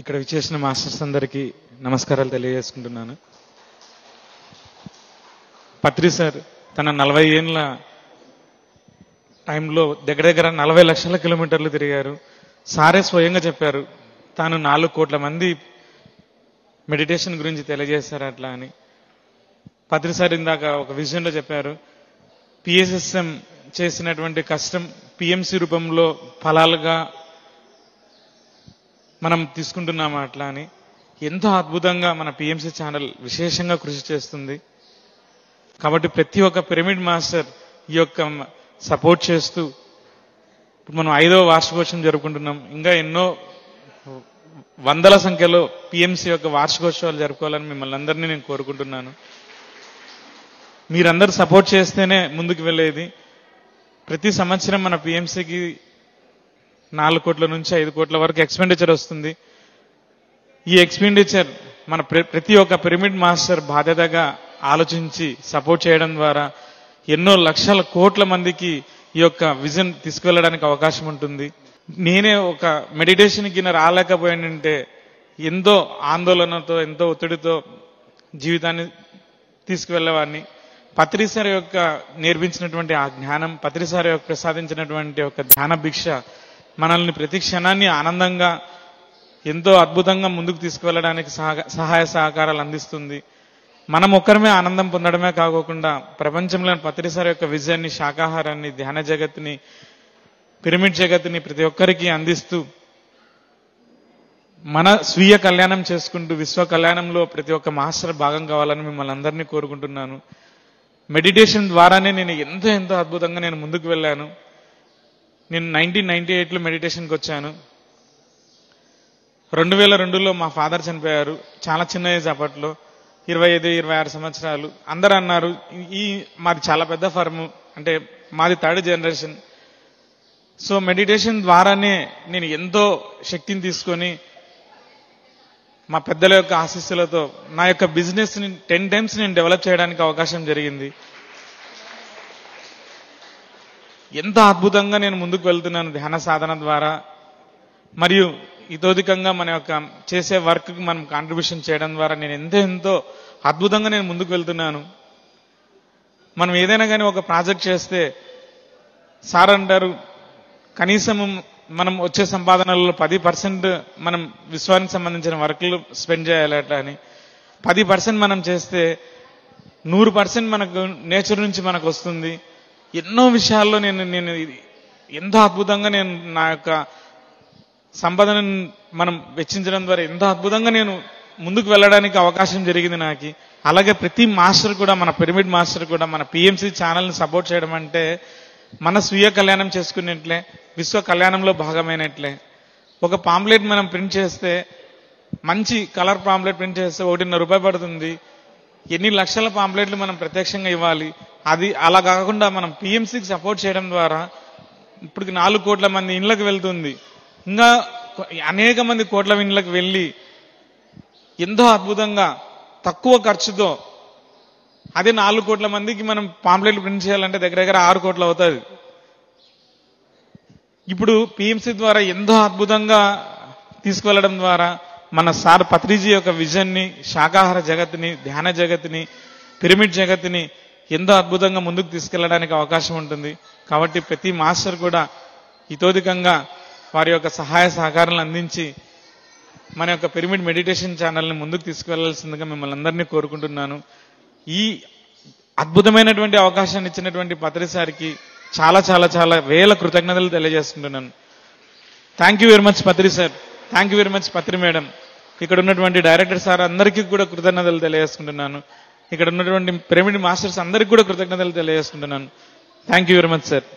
ఇక్కడ విచేసిన మాస్టర్స్ అందరికీ నమస్కారాలు తెలియజేసుకుంటున్నాను. పత్రి సార్ తన 40 ఏళ్ళ టైంలో దగ్గర 40 లక్షల కిలోమీటర్లు తిరిగారు. సారే స్వయంగా చెప్పారు తాను 4 కోట్ల మంది మెడిటేషన్ గురించి తెలియజేశారు అట్లా అని. పత్రి సార్ ఇందాక ఒక విజన్లో చెప్పారు పిఎస్ఎస్ఎం చేసినటువంటి కష్టం పిఎంసి రూపంలో ఫలాలుగా మనం తీసుకుంటున్నాము అట్లా అని. ఎంతో అద్భుతంగా మన పిఎంసి ఛానల్ విశేషంగా కృషి చేస్తుంది. కాబట్టి ప్రతి ఒక్క పిరమిడ్ మాస్టర్ ఈ యొక్క సపోర్ట్ చేస్తూ మనం 5వ వార్షికోత్సవం జరుపుకుంటున్నాం. ఇంకా ఎన్నో వందల సంఖ్యలో పిఎంసి యొక్క వార్షికోత్సవాలు జరుపుకోవాలని మిమ్మల్ని అందరినీ నేను కోరుకుంటున్నాను. మీరందరూ సపోర్ట్ చేస్తేనే ముందుకు వెళ్ళేది. ప్రతి సంవత్సరం మన పిఎంసికి 4 కోట్ల నుంచి 5 కోట్ల వరకు ఎక్స్పెండిచర్ వస్తుంది. ఈ ఎక్స్పెండిచర్ మన ప్రతి ఒక్క పిరమిడ్ మాస్టర్ బాధ్యతగా ఆలోచించి సపోర్ట్ చేయడం ద్వారా ఎన్నో లక్షల కోట్ల మందికి ఈ యొక్క విజన్ తీసుకువెళ్ళడానికి అవకాశం ఉంటుంది. నేనే ఒక మెడిటేషన్కి రాలేకపోయానంటే ఎంతో ఆందోళనతో ఎంతో ఒత్తిడితో జీవితాన్ని తీసుకువెళ్ళేవాడిని. పత్రిసారి యొక్క నేర్పించినటువంటి ఆ జ్ఞానం, పత్రిసారి యొక్క ప్రసాదించినటువంటి ఒక ధ్యాన భిక్ష మనల్ని ప్రతి క్షణాన్ని ఆనందంగా ఎంతో అద్భుతంగా ముందుకు తీసుకువెళ్ళడానికి సహాయ సహకారాలు అందిస్తుంది. మనం ఒక్కరమే ఆనందం పొందడమే కాకుండా ప్రపంచంలోని పత్రిసారి యొక్క విజయాన్ని, శాకాహారాన్ని, ధ్యాన జగత్ని, పిరమిడ్ జగత్ని ప్రతి ఒక్కరికి అందిస్తూ మన స్వీయ కళ్యాణం చేసుకుంటూ విశ్వ కళ్యాణంలో ప్రతి ఒక్క మాస్టర్ భాగం కావాలని మిమ్మల్ని అందరినీ కోరుకుంటున్నాను. మెడిటేషన్ ద్వారానే నేను ఎంతో అద్భుతంగా నేను ముందుకు వెళ్ళాను. నేను 1998లో మెడిటేషన్కి వచ్చాను. 2002లో మా ఫాదర్ చనిపోయారు. చాలా చిన్న ఏజ్ అప్పట్లో, 25, 26 సంవత్సరాలు. అందరూ అన్నారు ఈ మాది చాలా పెద్ద ఫర్మ్, అంటే మాది 3rd జనరేషన్. సో మెడిటేషన్ ద్వారానే నేను ఎంతో శక్తిని తీసుకొని మా పెద్దల యొక్క ఆశీస్సులతో నా యొక్క బిజినెస్ని 10 టైమ్స్ నేను డెవలప్ చేయడానికి అవకాశం జరిగింది. ఎంత అద్భుతంగా నేను ముందుకు వెళ్తున్నాను ధ్యాన సాధన ద్వారా. మరియు ఇతోధికంగా మన యొక్క చేసే వర్క్కి మనం కాంట్రిబ్యూషన్ చేయడం ద్వారా నేను ఎంతో అద్భుతంగా నేను ముందుకు వెళ్తున్నాను. మనం ఏదైనా కానీ ఒక ప్రాజెక్ట్ చేస్తే సార్ అంటారు కనీసం మనం వచ్చే సంపాదనలో 10% మనం విశ్వానికి సంబంధించిన వర్క్లు స్పెండ్ చేయాలట అని. 10% మనం చేస్తే 100% మనకు నేచర్ నుంచి మనకు వస్తుంది. ఎన్నో విషయాల్లో నేను ఎంతో అద్భుతంగా నేను నా యొక్క సంపదను మనం వెచ్చించడం ద్వారా ఎంతో అద్భుతంగా నేను ముందుకు వెళ్ళడానికి అవకాశం జరిగింది నాకు. అలాగే ప్రతి మాస్టర్ కూడా, మన పిరమిడ్ మాస్టర్ కూడా మన పిఎంసి ఛానల్ని సపోర్ట్ చేయడం అంటే మన స్వీయ కళ్యాణం చేసుకునేట్లే, విశ్వ కళ్యాణంలో భాగమైనట్లే. ఒక పాంప్లెట్ మనం ప్రింట్ చేస్తే, మంచి కలర్ పాంప్లెట్ ప్రింట్ చేస్తే ₹1.5 పడుతుంది. ఎన్ని లక్షల పాంప్లెట్లు మనం ప్రత్యక్షంగా ఇవ్వాలి. అది అలా కాకుండా మనం పిఎంసికి సపోర్ట్ చేయడం ద్వారా ఇప్పుడు 4 కోట్ల మంది ఇండ్లకు వెళ్తుంది. ఇంకా అనేక మంది కోట్ల ఇండ్లకు వెళ్ళి ఎంతో అద్భుతంగా తక్కువ ఖర్చుతో, అదే 4 కోట్ల మందికి మనం పాంప్లెట్లు ప్రింట్ చేయాలంటే దగ్గర 6 కోట్లు అవుతుంది. ఇప్పుడు పిఎంసి ద్వారా ఎంతో అద్భుతంగా తీసుకువెళ్ళడం ద్వారా మన సార్ పత్రిజీ యొక్క విజన్ని, శాకాహార జగత్ని, ధ్యాన జగత్ని, పిరమిడ్ జగత్ని ఎంతో అద్భుతంగా ముందుకు తీసుకెళ్ళడానికి అవకాశం ఉంటుంది. కాబట్టి ప్రతి మాస్టర్ కూడా ఇతోధికంగా వారి యొక్క సహాయ సహకారాలను అందించి మన యొక్క పిరమిడ్ మెడిటేషన్ ఛానల్ని ముందుకు తీసుకువెళ్లాల్సిందిగా మిమ్మల్ని అందరినీ కోరుకుంటున్నాను. ఈ అద్భుతమైనటువంటి అవకాశాన్ని ఇచ్చినటువంటి పత్రిసారికి చాలా వేల కృతజ్ఞతలు తెలియజేసుకుంటున్నాను. Thank you very much Patri sir, thank you very much Patri madam, ఇక్కడ ఉన్నటువంటి డైరెక్టర్ సార్ అందరికీ కూడా కృతజ్ఞతలు తెలియజేసుకుంటున్నాను. ఇక్కడ ఉన్నటువంటి పిరమిడ్ మాస్టర్స్ అందరికీ కూడా కృతజ్ఞతలు తెలియజేసుకుంటున్నాను. Thank you very much sir.